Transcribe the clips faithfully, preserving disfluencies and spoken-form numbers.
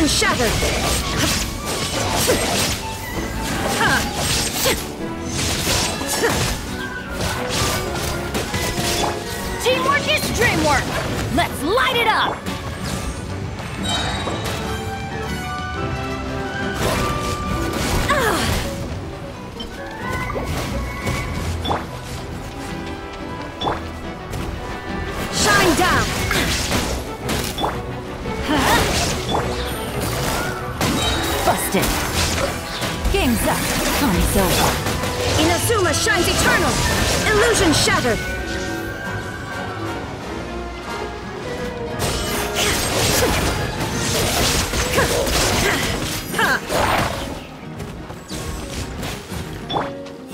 and shattered. Teamwork is dream work. Let's light it up. Shine down. Busted. Game's up. Time's over. Inazuma shines eternal. Illusion shattered.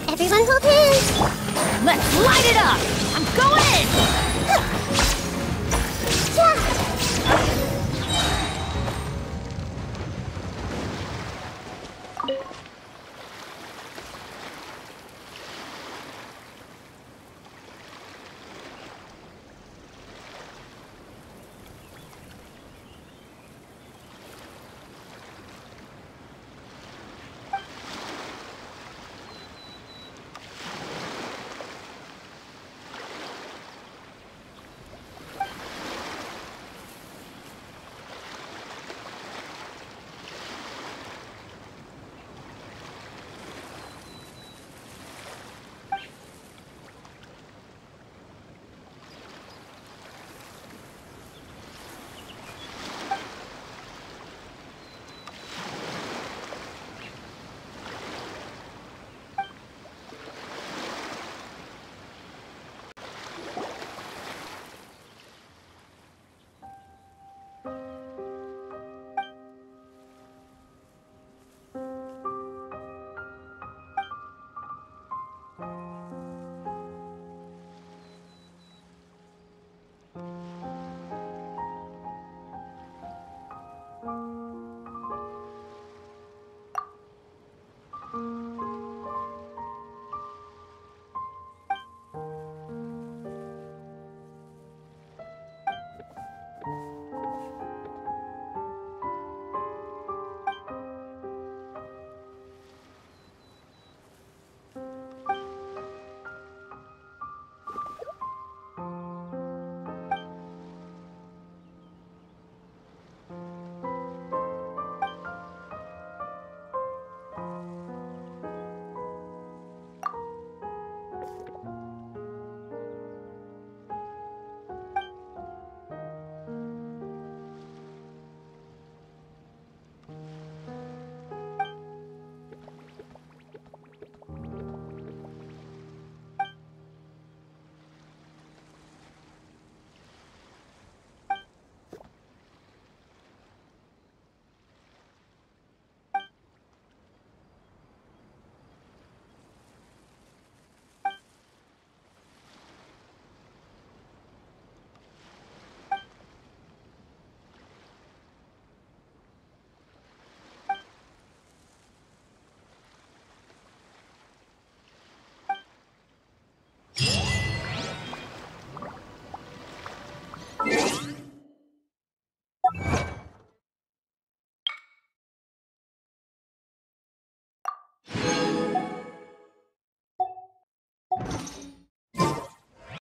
Everyone hold hands. Let's light it up. I'm going in.